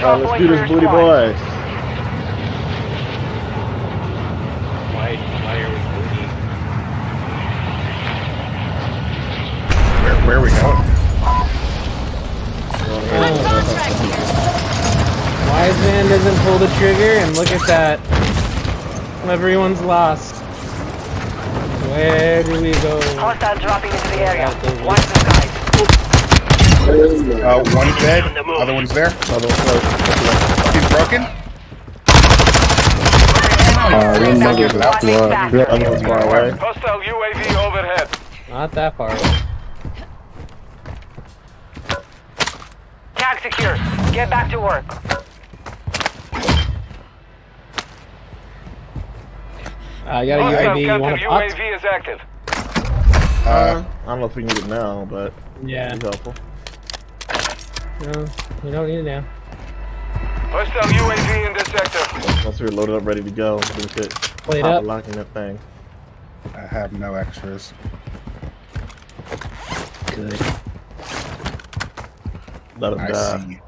Let's do this, booty boys. Where are we going? Wiseman doesn't pull the trigger, and look at that. Everyone's lost. Where do we go? Hostile dropping into the area. One's dead, other one's there. He's broken. Not that far away. Hostile UAV overhead. Not that far away. Tag secure. Get back to work. I got a UAV. You want to pop? UAV is active. I don't know if we need it now, but yeah, it's helpful. No, we don't need it now. Hostile UAV in this sector. Once we're loaded up, ready to go, we can play it up. Locking that thing. I have no extras. Good. Let him die.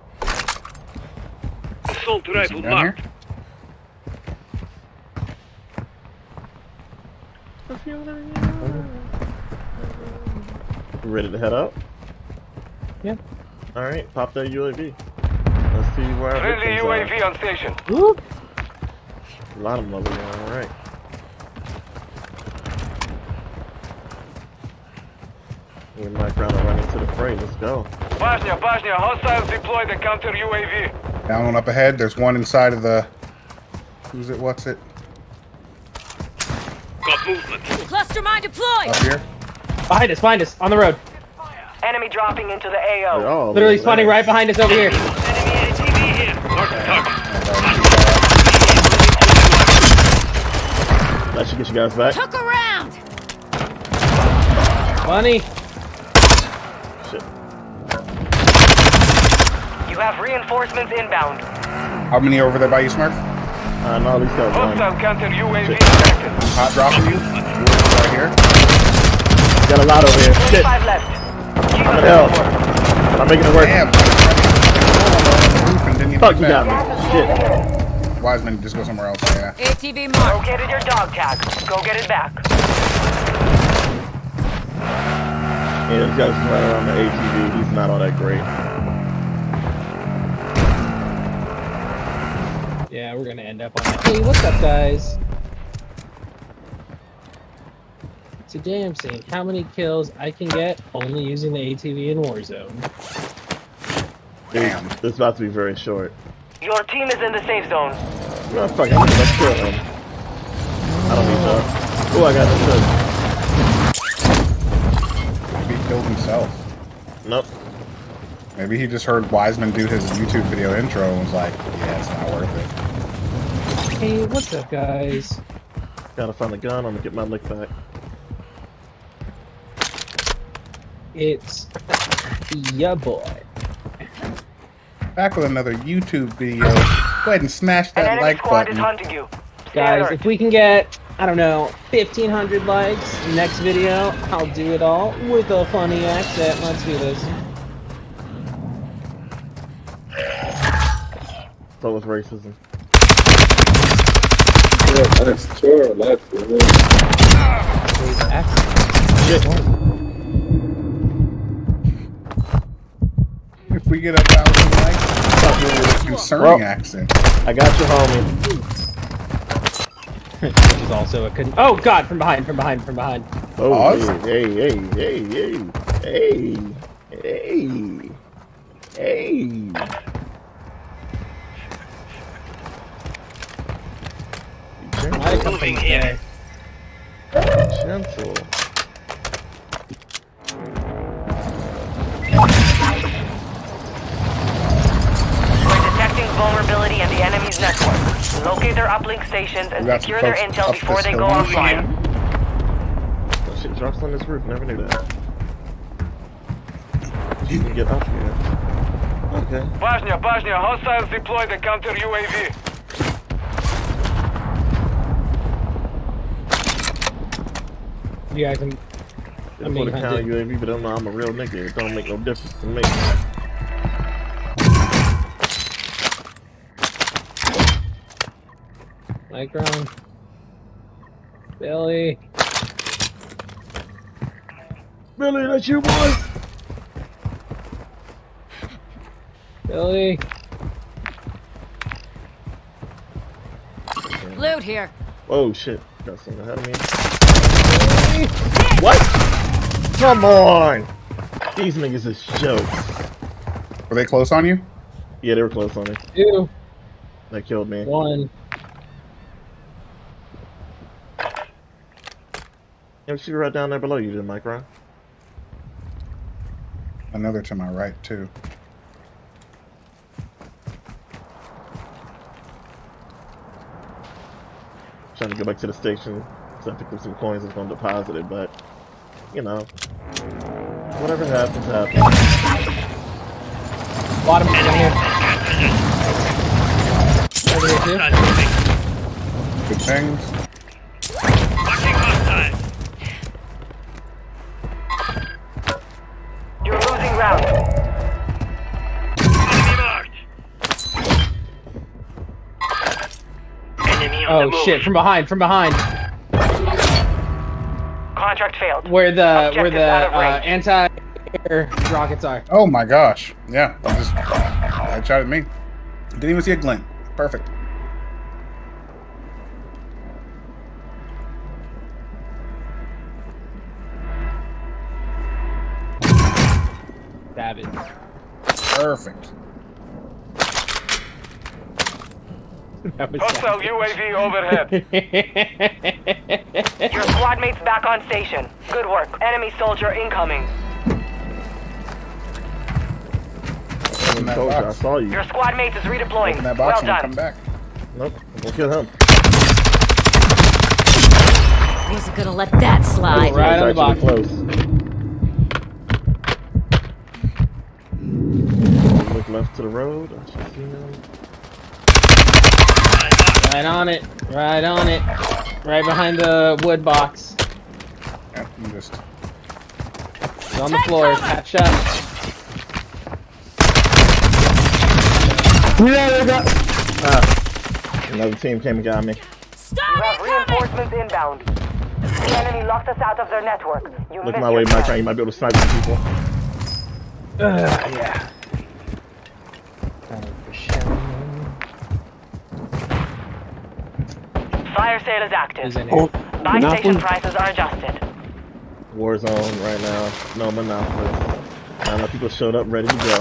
Assault rifle marked. Ready to head up? Yeah. Alright, pop that UAV. Let's see where I'm going. UAV on station. Whoop! A lot of them over there, alright. We might run into the fray, let's go. Bajnia, hostiles deploy the counter UAV. Down one up ahead, there's one inside of the. What's it? Got movement. Cluster mine deployed! Up here. Behind us, on the road. Enemy dropping into the AO. Literally spawning right behind us over here. Enemy ATV here. That should get you guys back. Took around. Funny. Shit. You have reinforcements inbound. How many over there by you, Smurf? No, these guys. Hostile counter UAV. Hot dropping you. Right here. Got a lot over here. Shit. 5 left. I'm making it work. Damn. Fuck, you got me. Shit. Wiseman, just go somewhere else. Yeah. ATV mark. Located your dog tag. Go get it back. Yeah, this guy's right around the ATV. He's not all that great. Yeah, we're gonna end up on that. Hey, what's up, guys? Today I'm seeing how many kills I can get only using the ATV in Warzone. Damn, this is about to be very short. Your team is in the safe zone. No, fuck, I'm gonna kill him. I don't need that. Oh, I got this. Maybe he killed himself. Nope. Maybe he just heard Wiseman do his YouTube video intro and was like, yeah, it's not worth it. Hey, what's up, guys? Gotta find the gun, I'm gonna get my lick back. It's ya boy. Back with another YouTube video. Go ahead and smash that like button. Guys, if we can get, I don't know, 1,500 likes next video, I'll do it all with a funny accent. Let's do this. That was racism. Yeah, that's true. Shit. If we get 1,000 likes, stop doing this concerning accent. I got you, homie. Which is also a con- Oh God! From behind! Oh, awesome. Hey! Moving in. Gentle. to their uplink stations and secure their intel before they go offline. That shit drops on this roof, never knew that. You can get off here. Okay. Bajnia, Bajnia, hostiles deployed the counter UAV. You guys can. I'm gonna count UAV, but I'm a real nigga. It don't make no difference to me. Micron. Billy. Billy, that's you, boy. Billy. Loot here. Oh shit! Got something ahead of me. What? Come on! These niggas is jokes. Were they close on you? Yeah, they were close on me. Two. They killed me. One. Yeah, shoot right down there below you, did Mike run? Another to my right too. Trying to go back to the station so I picked up some coins that's going to deposit it, but you know, whatever happens, happens. Bottom down here. Over here too. Good things. You're losing round. Oh shit, from behind, from behind. Contract failed. Where the anti-air rockets are. Oh my gosh. Yeah, I shot at me. Didn't even see a glint. Perfect. Savage. Perfect. Hostile UAV overhead. Your squad mate's back on station. Good work. Enemy soldier incoming. Soldier, I saw you. Your squad mate is redeploying. Well done. Come back. Nope. We'll get him. I wasn't gonna let that slide. Right on the box. Close. Look left to the road. I should see him. Right on it, right on it, right behind the wood box. Yeah, I'm just... It's on the floor, tap shot. Another team came and got me. Stop you have reinforcements inbound. The enemy locked us out of their network. You look my way, Mike. You might be able to snipe some people. Yeah. Fire sale is active. Oh, buy station prices are adjusted. Warzone right now. No monopoly. I don't know if people showed up ready to go.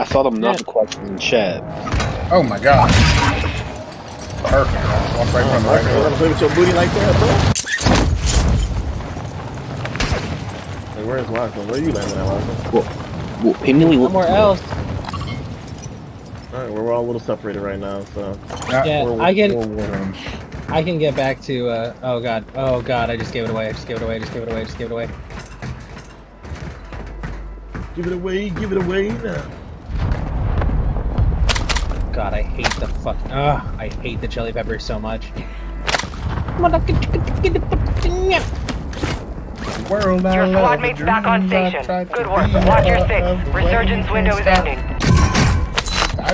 I saw them not questions in chat. Oh my god. Perfect. Walk right from the right. You're gonna play with your booty like that, bro? Hey, where's Wiseman? Where are you landing at, Wiseman? Well, he knew he was somewhere else. Alright, we're all a little separated right now, so... Yeah, I can get back to, oh god, I just gave it away, I just gave it away, I just gave it away, I just gave it away. Give it away now. God, I hate the fucking... Ugh, I hate the chili peppers so much. World, your squad mate's back on station. Good work, watch your six. Resurgence window is ending.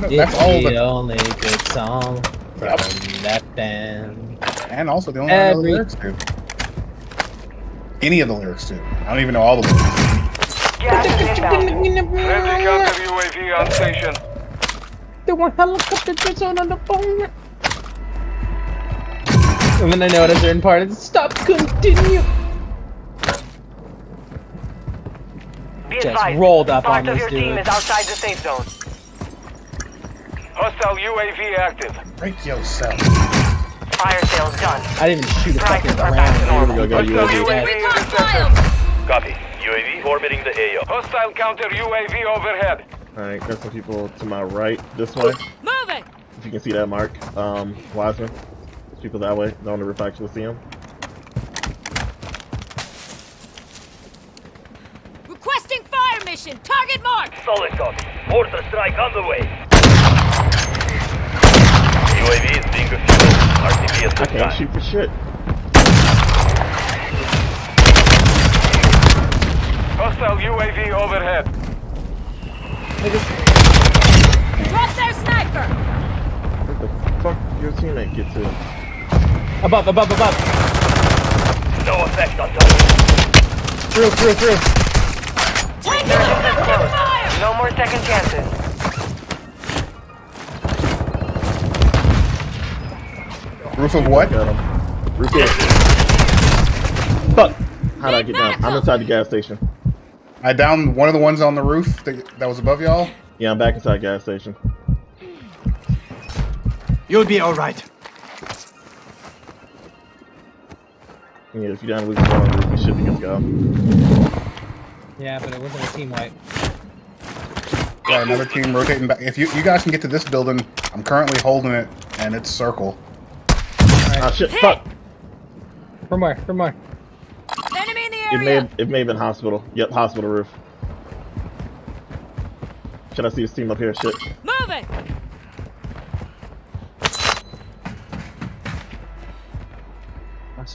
That's all the only good song from that band. And also the only lyrics too. Any of the lyrics too. I don't even know all the lyrics. Gas is inbound. Friendly counter UAV on station. They want helicopter drips on the phone. And then I know at a certain part it's stop, continue. Just rolled up on this dude. Part of your team is outside the safe zone. Hostile UAV active. Break yourself. Fire sale done. I didn't even shoot a fucking round. Hostile UAV intercepted. Copy. UAV orbiting the AO. Hostile counter UAV overhead. Alright, got some people to my right this way. Move it! If you can see that mark, Wiseman. There's people that way, the only reflection will see him. Requesting fire mission, target mark! Solid copy, mortar strike on the way. UAV is being refueled, RTB is I can't shoot for shit. Hostile UAV overhead. Drop their sniper! Where the fuck did your teammate get to? Above, above, above! No effect on target. Through, through, through! Take it effective fire! No more second chances. Roof of what? Got him. Roof of fuck! How'd I get down? I'm inside the gas station. I downed one of the ones on the roof that was above y'all. Yeah, I'm back inside gas station. You'll be alright. Yeah, if you down with on the roof, you should be good to go. Yeah, but it wasn't a team wipe. Yeah, another team rotating back. If you guys can get to this building, I'm currently holding it, and it's circle. Right. Oh shit, fuck! From where? From where? It may have been hospital. Yep, hospital roof. Should I see his team up here? Shit. Move it. I'm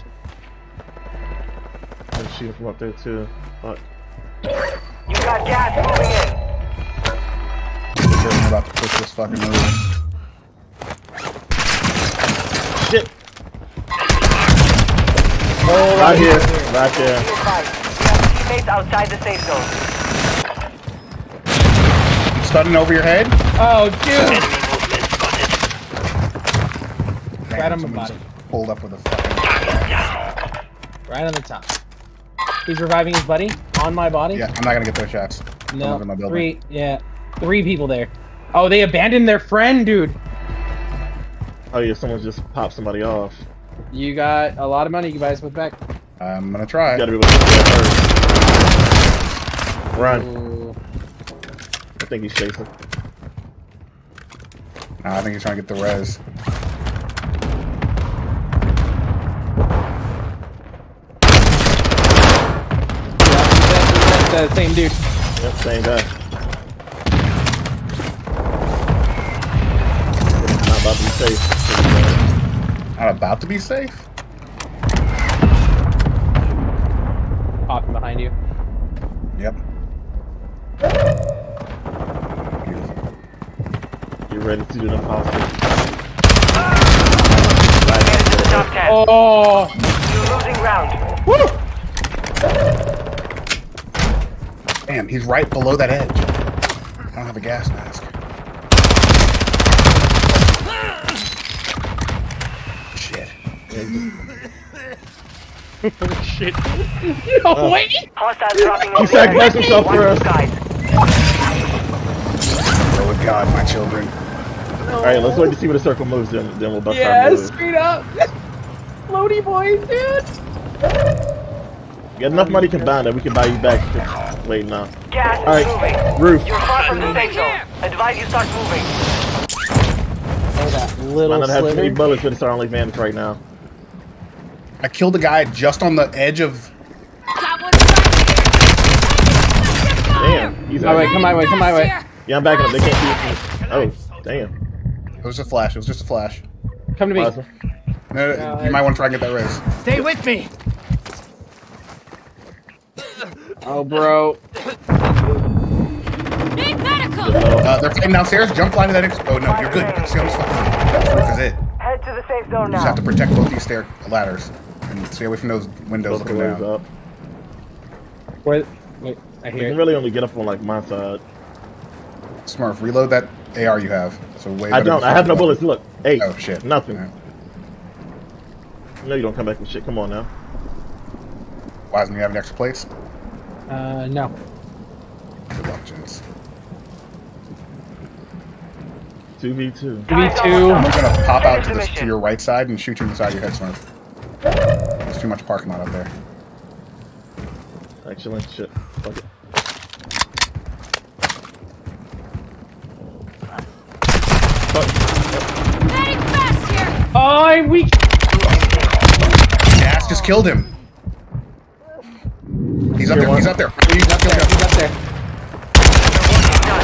shooting from up there too. Fuck. You got gas moving in. I'm about to push this fucking move. Shit. Oh, right here. Right there. We have teammates outside the safe zone. Stunning over your head? Oh, dude! Right on the body. Pulled up with a fucking. Right on the top. He's reviving his buddy on my body. Yeah, I'm not gonna get those shots. No. My three. Yeah, three people there. Oh, they abandoned their friend, dude. Oh yeah, someone just popped somebody off. You got a lot of money, you guys went back. I'm gonna try. You gotta be able to get first. Run. Ooh. I think he's chasing. Nah, I think he's trying to get the res. Yeah, that's the same dude. Yep, same guy. Not about to be safe. Not about to be safe? Popping behind you. Yep. Beautiful. You ready to do the impossible? Right. Oh! You're losing round. Woo! Damn, he's right below that edge. I don't have a gas mask. Oh shit. No way! He sacrificed himself for us. Oh god, my children. No. Alright, let's wait to see where the circle moves, then we'll bust our move. Yeah, straight up! Floaty boys, dude! We got enough money combined that we can buy you back. Wait, no. Alright, roof. You're far from the safe zone. Advise you start moving. Oh, that little slither. I don't have any bullets, but it's our only advantage right now. I killed a guy just on the edge of. Damn. He's my way, come my way, come my way. Yeah, I'm backing up. They can't see me. Oh, damn. It was a flash. It was just a flash. Come to me. Awesome. No, you might want to try and get that raise. Stay with me. Oh, bro. Need medical. They're fighting downstairs. Jump fly to that. Oh no, you're good. See how this roof is it. Head to the safe zone now. You just have to protect both these stair ladders. And stay away from those windows looking down. Up. Wait, I hear you. Can really only get up on like my side. Smurf, reload that AR you have. So wait. I don't. I have no bullets. Look. Hey. Oh shit. Nothing. Yeah. No, you don't come back with shit. Come on now. Wiseman, you have any extra plates? No. Good luck, James. 2v2. 2v2. I'm gonna pop out to your right side and shoot you inside your head, Smurf. There's too much parking lot up there. Actually, shit. Fuck it. Fuck. I'm weak. Dash just killed him. He's up there. He's up there. He's up there. He's up there.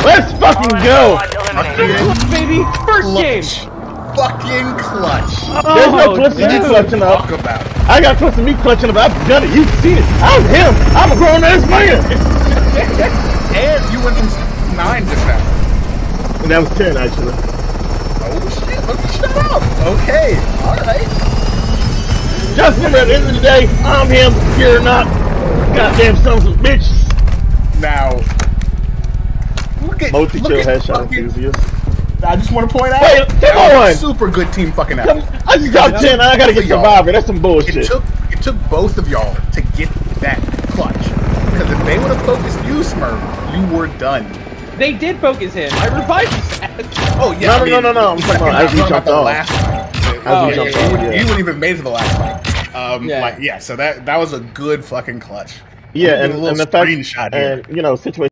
Let's fucking go. Clutch, baby. First game. Fucking clutch. There's no clutch to me clutching up. I got clutch to me clutching up. I've done it. You've seen it. I'm him. I'm a grown ass man. And you went from 9 to 7. And that was 10 actually. Oh shit. Let me shut up. Okay. All right. Just remember, at the end of the day, I'm him. You're not. Goddamn sons of bitches. Now, multi-kill headshot enthusiast. I just want to point out, that was a super good team fucking out. I just got 10. I gotta get survivor. That's some bullshit. It took both of y'all to get that clutch. Because if they would have focused you, Smurf, you were done. They did focus him. I revived his ass. Oh yeah. No, I mean, no. I'm talking about the last fight. You wouldn't even made it to the last fight. So that was a good fucking clutch. Yeah, and the fact, and you know, situation.